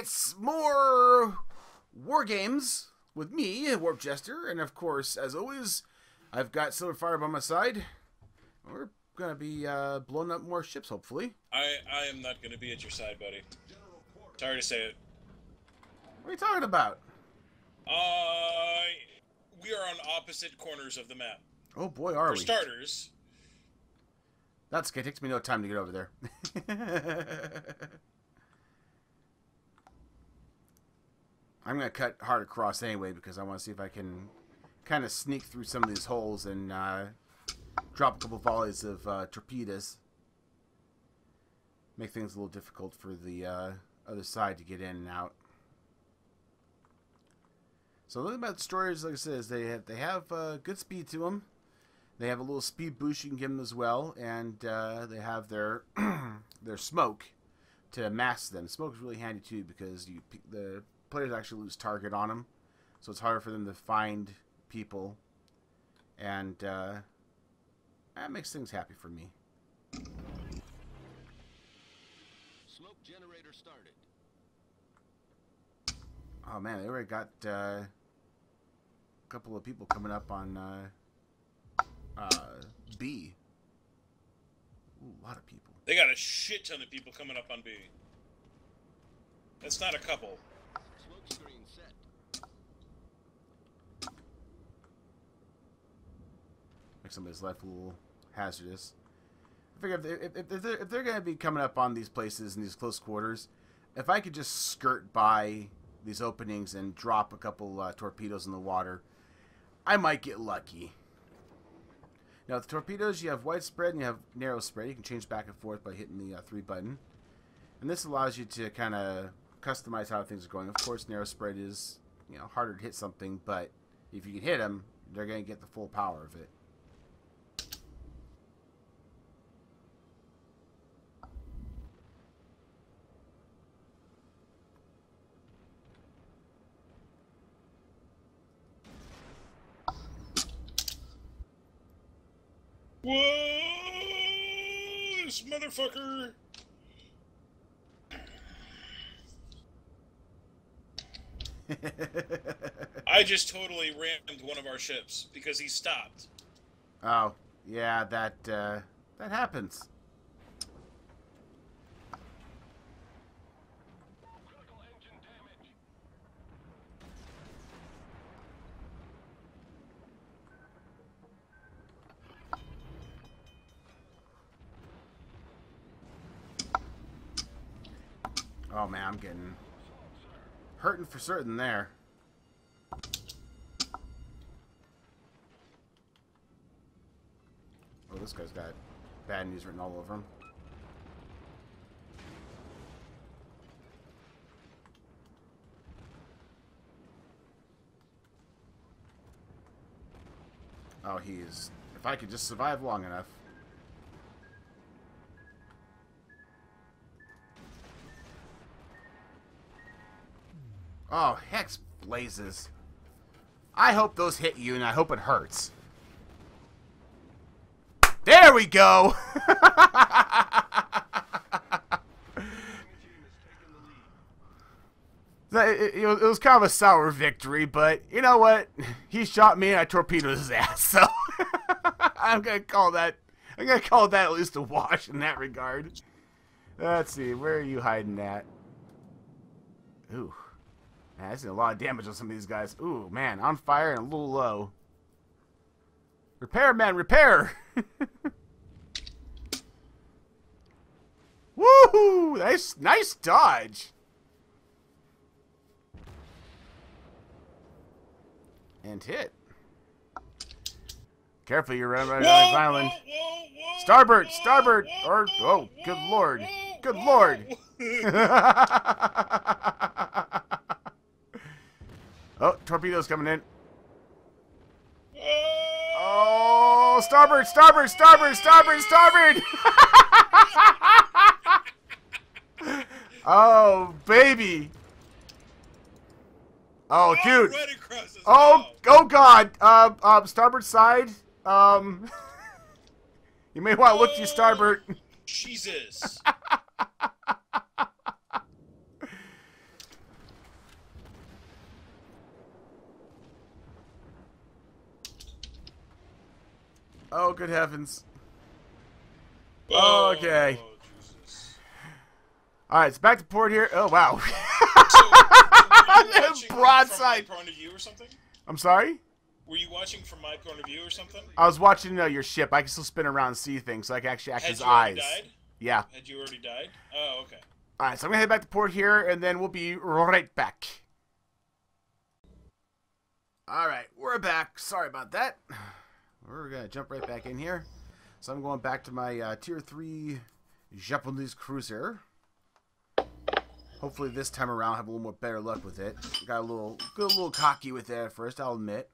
gets more war games with me, Warp Jester, and of course, as always, I've got Silver Fire by my side. We're gonna be blowing up more ships, hopefully. I am not gonna be at your side, buddy. Sorry to say it. What are you talking about? We are on opposite corners of the map. Oh boy, are we? For starters. That's okay. It takes me no time to get over there. I'm going to cut hard across anyway because I want to see if I can kind of sneak through some of these holes and drop a couple volleys of torpedoes. Make things a little difficult for the other side to get in and out. So the thing about destroyers, like I said, is they have good speed to them. They have a little speed boost you can give them as well, and they have their their smoke to mask them. Smoke is really handy too because the players actually lose target on them, so it's harder for them to find people, and that makes things happy for me. Smoke generator started. Oh man, they already got a couple of people coming up on. B. Ooh, a lot of people. They got a shit ton of people coming up on B. That's not a couple. Smoke screen set. Make somebody's life a little hazardous. I figure if they're gonna be coming up on these places in these close quarters, if I could just skirt by these openings and drop a couple torpedoes in the water, I might get lucky. Now, with torpedoes, you have wide spread and you have narrow spread. You can change back and forth by hitting the 3 button. And this allows you to kind of customize how things are going. Of course, narrow spread is, you know, harder to hit something, but if you can hit them, they're going to get the full power of it. Whoa, this motherfucker! I just totally rammed one of our ships because he stopped. Oh, yeah, that happens. Oh man, I'm getting hurting for certain there. Oh, this guy's got bad news written all over him. Oh, he's... If I could just survive long enough... Oh, hex blazes. I hope those hit you, and I hope it hurts. There we go! It was kind of a sour victory, but you know what? He shot me, and I torpedoed his ass, so... I'm gonna call that at least a wash in that regard. Let's see, where are you hiding at? Ooh. Man, I see a lot of damage on some of these guys. Ooh, man, on fire and a little low. Repair, man, repair! Woohoo! Nice dodge! And hit. Careful, you're running right on this island. Starboard, starboard! Or, oh, good lord. Good lord! Oh, torpedoes coming in. Oh, starboard, starboard, starboard, starboard, starboard! Oh, baby. Oh, dude. Oh, oh God. Starboard side. You may want to look to your starboard. Jesus. Oh, good heavens. Whoa, okay. Oh, Jesus. All right, it's back to port here. Oh, wow. So, broadside. From my point of view or something? I'm sorry? Were you watching from my point of view or something? I was watching your ship. I can still spin around and see things, so I can actually act as eyes. Had you already died? Yeah. Had you already died? Oh, okay. All right, so I'm going to head back to port here, and then we'll be right back. All right, we're back. Sorry about that. We're going to jump right back in here. So I'm going back to my Tier 3 Japanese cruiser. Hopefully this time around I'll have a little more better luck with it. Got a little cocky with it at first, I'll admit.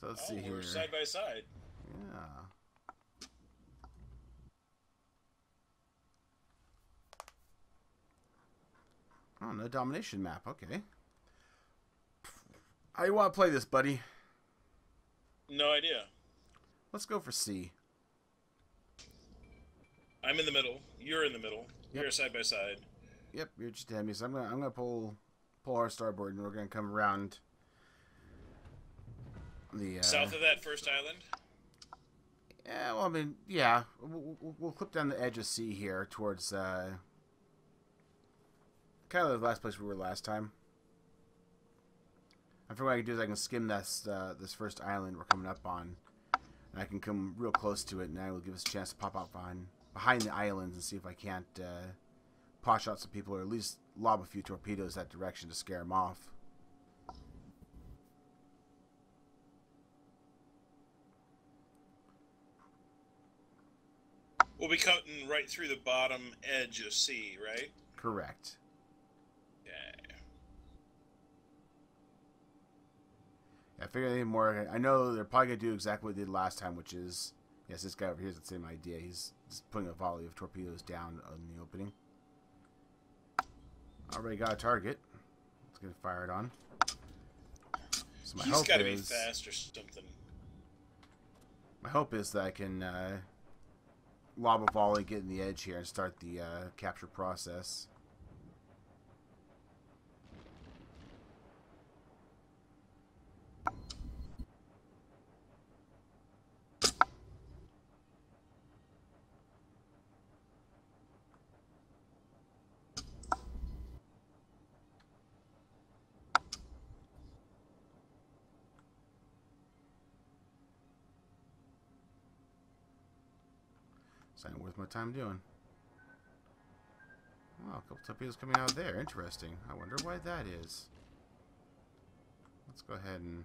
So let's see here. We're side by side. Yeah. Oh, no domination map. Okay. How do you want to play this, buddy? No idea. Let's go for C. I'm in the middle. You're in the middle. Yep. You're side by side. Yep, you're just at me. So I'm gonna pull our starboard, and we're gonna come around the south of that first island. Yeah, well, I mean, yeah, we'll clip down the edge of sea here towards kind of the last place we were last time. I think what I can do is I can skim this first island we're coming up on, and I can come real close to it, and that will give us a chance to pop out behind the islands and see if I can't pot shot some people, or at least lob a few torpedoes that direction to scare them off. We'll be cutting right through the bottom edge of sea, right? Correct. Yeah. I figure anything more. I know they're probably gonna do exactly what they did last time, which is, yes, this guy over here is the same idea. He's just putting a volley of torpedoes down on the opening. Already got a target. Let's get it fired on. So he's got to be fast or something. My hope is that I can lob a volley, get in the edge here, and start the capture process. It's not worth my time doing. Wow, a couple torpedoes coming out of there. Interesting. I wonder why that is. Let's go ahead and...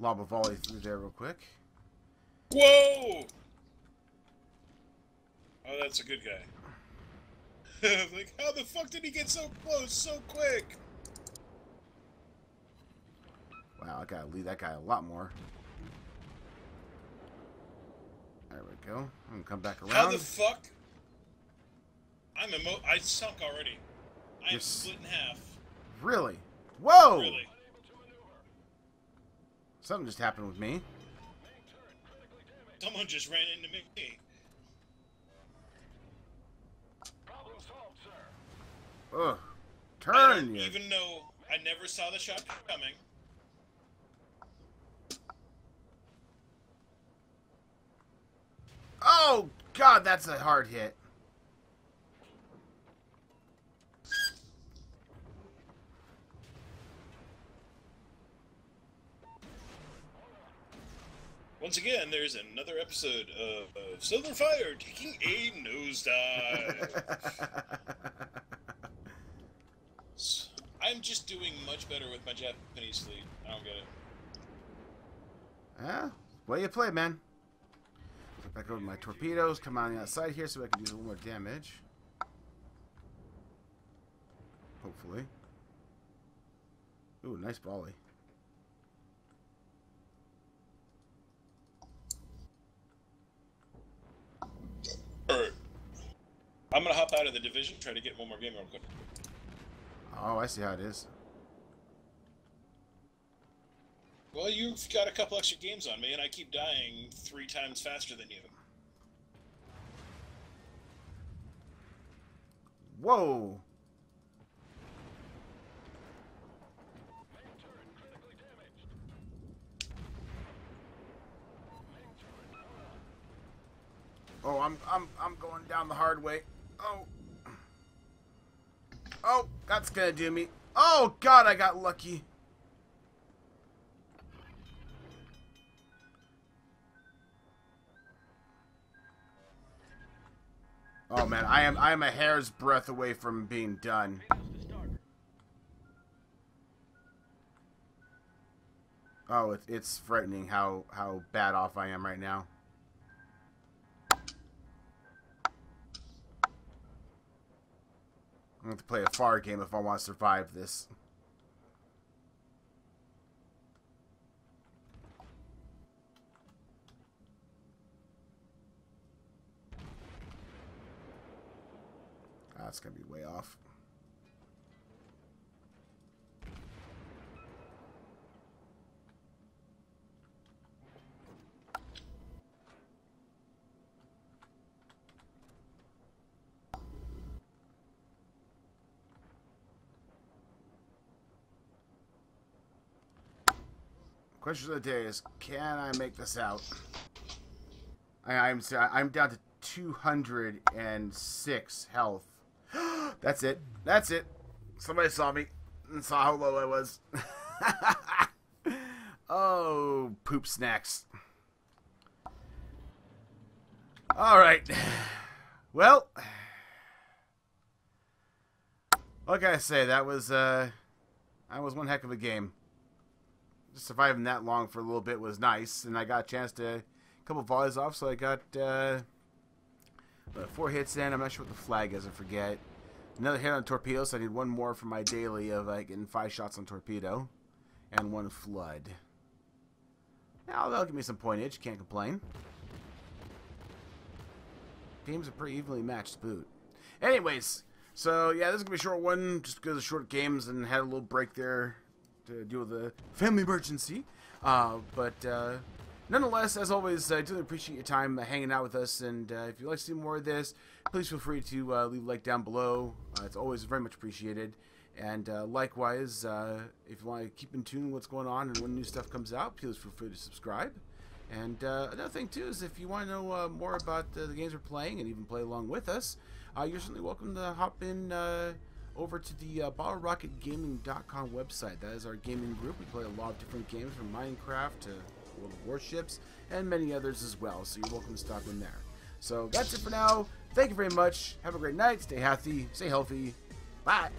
lob a volley through there real quick. Whoa! Oh, that's a good guy. Like, how the fuck did he get so close so quick? Wow, I gotta lead that guy a lot more. There we go. I'm gonna come back around. How the fuck? I sunk already. I'm split in half. Really? Whoa! Really? Something just happened with me. Someone just ran into me. Problem solved, sir. Ugh. Turn you. Even though I never saw the shot coming. Oh, God, that's a hard hit. Once again, there's another episode of Silver Fire taking a nosedive. I'm just doing much better with my Japanese fleet. I don't get it. Yeah, well, you play, man. Back over my torpedoes, come on the outside here so I can do a little more damage. Hopefully. Ooh, nice volley. Alright. I'm gonna hop out of the division, try to get one more game real quick. Oh, I see how it is. Well, you've got a couple extra games on me, and I keep dying 3 times faster than you. Whoa! Oh, I'm going down the hard way. Oh. Oh, that's gonna do me. Oh God, I got lucky. Oh man, I am a hair's breadth away from being done. Oh, it's frightening how bad off I am right now. I'm going to play a far game if I want to survive this. That's going to be way off. Question of the day is, can I make this out? I'm down to 206 health. That's it. That's it. Somebody saw me and saw how low I was. Oh, poop snacks. All right. Well, what can I say? That was one heck of a game. Just surviving that long for a little bit was nice, and I got a chance to a couple volleys off, so I got about 4 hits in. I'm not sure what the flag is, I forget. Another hit on torpedo, so I need one more for my daily of getting 5 shots on torpedo, and 1 flood. Now that'll give me some pointage, can't complain. Teams are pretty evenly matched to boot. Anyways, so yeah, this is going to be a short one, just because of short games, and had a little break there to deal with the family emergency, but nonetheless, as always, I do appreciate your time hanging out with us, and if you'd like to see more of this, please feel free to leave a like down below. It's always very much appreciated, and likewise, if you want to keep in tune with what's going on and when new stuff comes out, please feel free to subscribe. And another thing too is, if you want to know more about the games we're playing and even play along with us, you're certainly welcome to hop in over to the BottleRocketGaming.com website. That is our gaming group. We play a lot of different games, from Minecraft to World of Warships and many others as well, so you're welcome to stop in there. So that's it for now. Thank you very much. Have a great night. Stay healthy. Bye.